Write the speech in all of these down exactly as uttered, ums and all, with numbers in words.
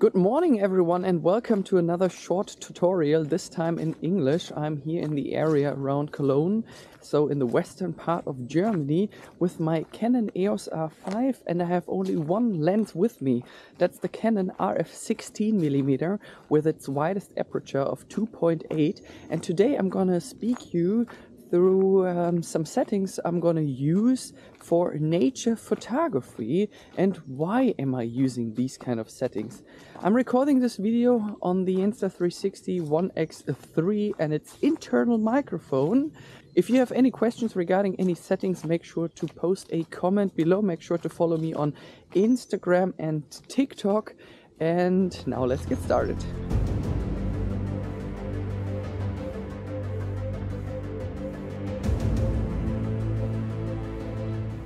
Good morning everyone and welcome to another short tutorial, this time in English. I'm here in the area around Cologne, so in the western part of Germany, with my Canon E O S R five, and I have only one lens with me. That's the Canon R F sixteen millimeter with its widest aperture of two point eight, and today I'm gonna speak you through um, some settings I'm gonna use for nature photography and why am I using these kind of settings. I'm recording this video on the Insta three sixty ONE X three and its internal microphone. If you have any questions regarding any settings, make sure to post a comment below. Make sure to follow me on Instagram and TikTok. And now let's get started.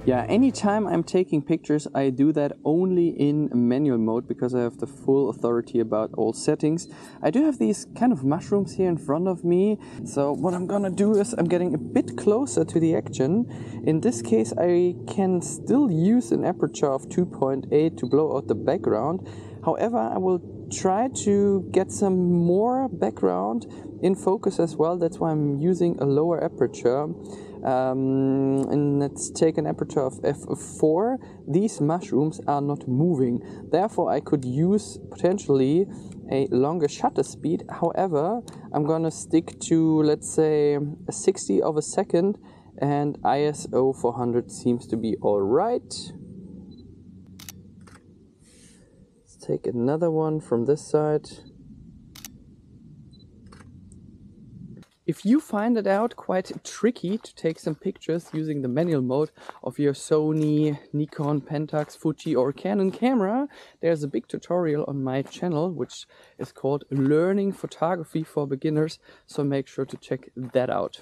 Yeah, anytime I'm taking pictures, I do that only in manual mode because I have the full authority about all settings. I do have these kind of mushrooms here in front of me. So what I'm gonna do is I'm getting a bit closer to the action. In this case, I can still use an aperture of two point eight to blow out the background. However, I will try to get some more background in focus as well. That's why I'm using a lower aperture. Um, and let's take an aperture of f four. These mushrooms are not moving, therefore I could use potentially a longer shutter speed. However, I'm gonna stick to, let's say, a sixty of a second, and I S O four hundred seems to be all right. Let's take another one from this side. If you find it out quite tricky to take some pictures using the manual mode of your Sony, Nikon, Pentax, Fuji or Canon camera, there's a big tutorial on my channel which is called Learning Photography for Beginners, so make sure to check that out.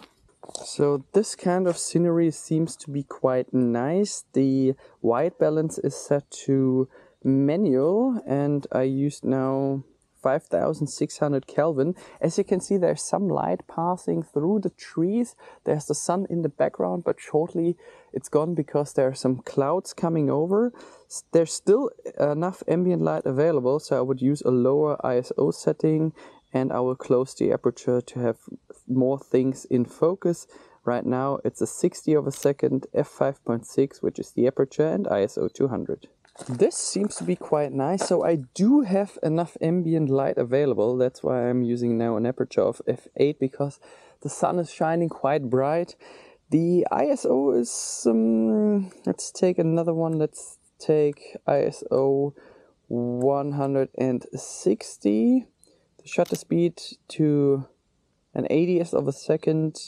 So this kind of scenery seems to be quite nice. The white balance is set to manual and I used now five thousand six hundred Kelvin. As you can see, there's some light passing through the trees. There's the sun in the background, but shortly it's gone because there are some clouds coming over. There's still enough ambient light available, so I would use a lower I S O setting and I will close the aperture to have more things in focus. Right now it's a sixty of a second, f five point six, which is the aperture, and I S O two hundred. This seems to be quite nice, so I do have enough ambient light available. That's why I'm using now an aperture of f eight, because the sun is shining quite bright. The I S O is, um, let's take another one, let's take I S O one hundred sixty, the shutter speed to an eightieth of a second.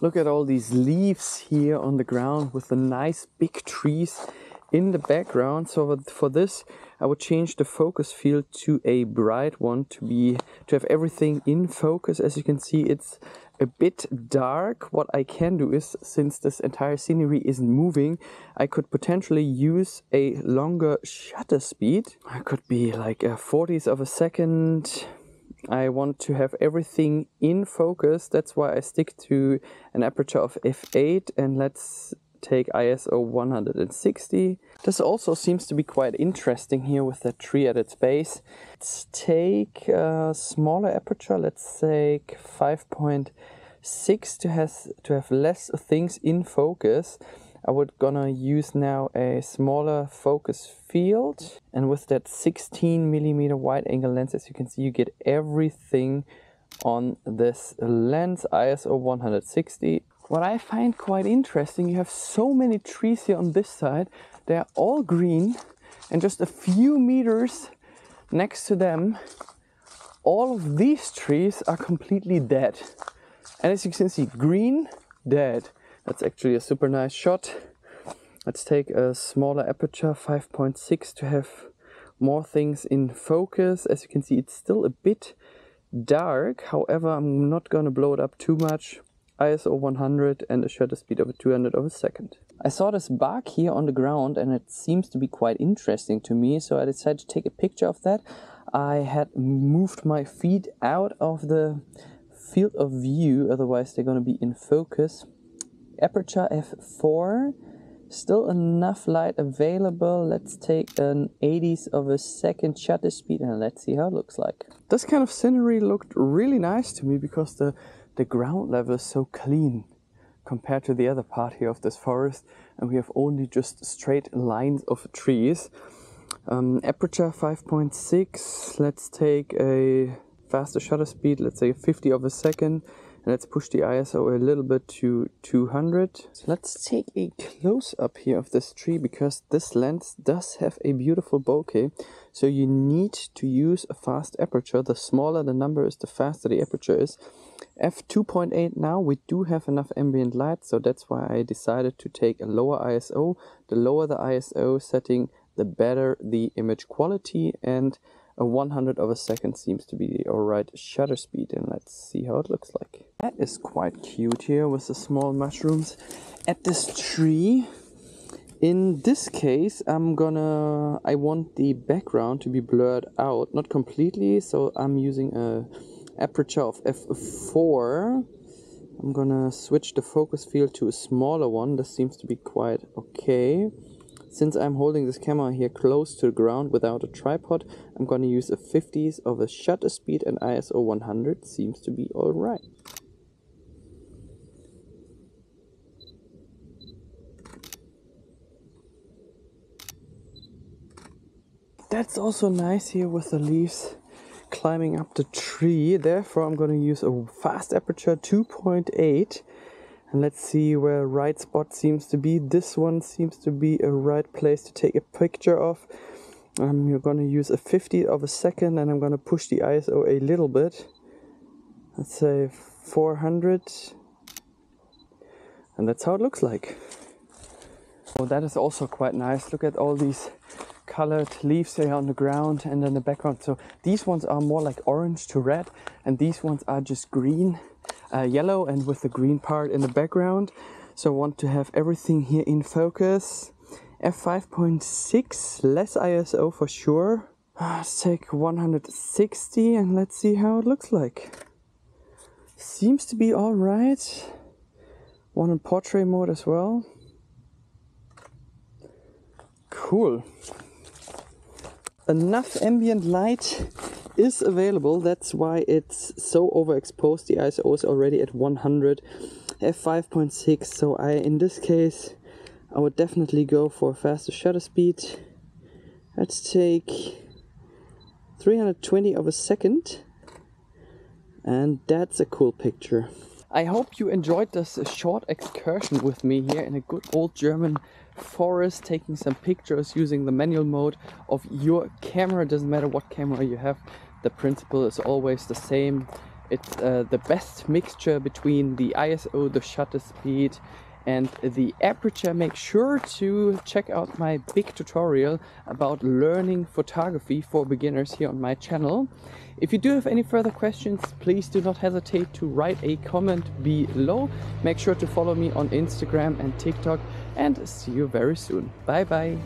Look at all these leaves here on the ground with the nice big trees in the background. So for this I would change the focus field to a bright one to be to have everything in focus. As you can see, it's a bit dark. What I can do is, since this entire scenery isn't moving, I could potentially use a longer shutter speed. I could be like a fortieth of a second. I want to have everything in focus, that's why I stick to an aperture of f eight, and let's take I S O one hundred sixty. This also seems to be quite interesting here with the tree at its base. Let's take a smaller aperture, let's take five point six to has to have less things in focus. I would gonna use now a smaller focus field, and with that sixteen millimeter wide angle lens, as you can see, you get everything on this lens. I S O one hundred sixty. What I find quite interesting, you have so many trees here on this side. They're all green, and just a few meters next to them, all of these trees are completely dead. And as you can see, green, dead. That's actually a super nice shot. Let's take a smaller aperture, five point six, to have more things in focus. As you can see, it's still a bit dark. However, I'm not gonna blow it up too much. I S O one hundred and a shutter speed of two hundred of a second. I saw this bark here on the ground and it seems to be quite interesting to me, so I decided to take a picture of that. I had moved my feet out of the field of view, otherwise they're going to be in focus. Aperture f four, Still enough light available. Let's take an eightieth of a second shutter speed and let's see how it looks like. This kind of scenery looked really nice to me because the, the ground level is so clean compared to the other part here of this forest, and we have only just straight lines of trees. Um, aperture five point six, let's take a faster shutter speed, let's say fifty of a second. And let's push the I S O a little bit to two hundred. So let's take a close-up here of this tree, because this lens does have a beautiful bokeh. So you need to use a fast aperture. The smaller the number is, the faster the aperture is. f two point eight now, we do have enough ambient light, so that's why I decided to take a lower I S O. The lower the I S O setting, the better the image quality, and a one hundredth of a second seems to be the alright shutter speed, and let's see how it looks like. That is quite cute here with the small mushrooms at this tree. In this case, I'm gonna, I want the background to be blurred out, not completely, so I'm using a aperture of f four. I'm gonna switch the focus field to a smaller one. This seems to be quite okay. Since I'm holding this camera here close to the ground without a tripod, I'm going to use a fiftieth of a shutter speed and I S O one hundred. Seems to be alright. That's also nice here with the leaves climbing up the tree. Therefore, I'm going to use a fast aperture two point eight. And let's see where right spot seems to be. This one seems to be a right place to take a picture of. Um, you're going to use a fiftieth of a second, and I'm going to push the I S O a little bit. Let's say four hundred. And that's how it looks like. Well, that is also quite nice. Look at all these colored leaves here on the ground and in the background. So these ones are more like orange to red, and these ones are just green. Uh, yellow, and with the green part in the background. So I want to have everything here in focus. f five point six, less I S O for sure. Let's take one hundred sixty and let's see how it looks like. Seems to be all right. One in portrait mode as well. Cool. Enough ambient light is available, that's why it's so overexposed. The I S O is already at one hundred, f five point six, so I in this case I would definitely go for faster shutter speed. Let's take three hundred twenty of a second, and that's a cool picture. I hope you enjoyed this short excursion with me here in a good old German forest, taking some pictures using the manual mode of your camera. It doesn't matter what camera you have, the principle is always the same. It's uh, the best mixture between the I S O, the shutter speed, and the aperture. Make sure to check out my big tutorial about learning photography for beginners here on my channel. If you do have any further questions, please do not hesitate to write a comment below. Make sure to follow me on Instagram and TikTok, and see you very soon. Bye bye.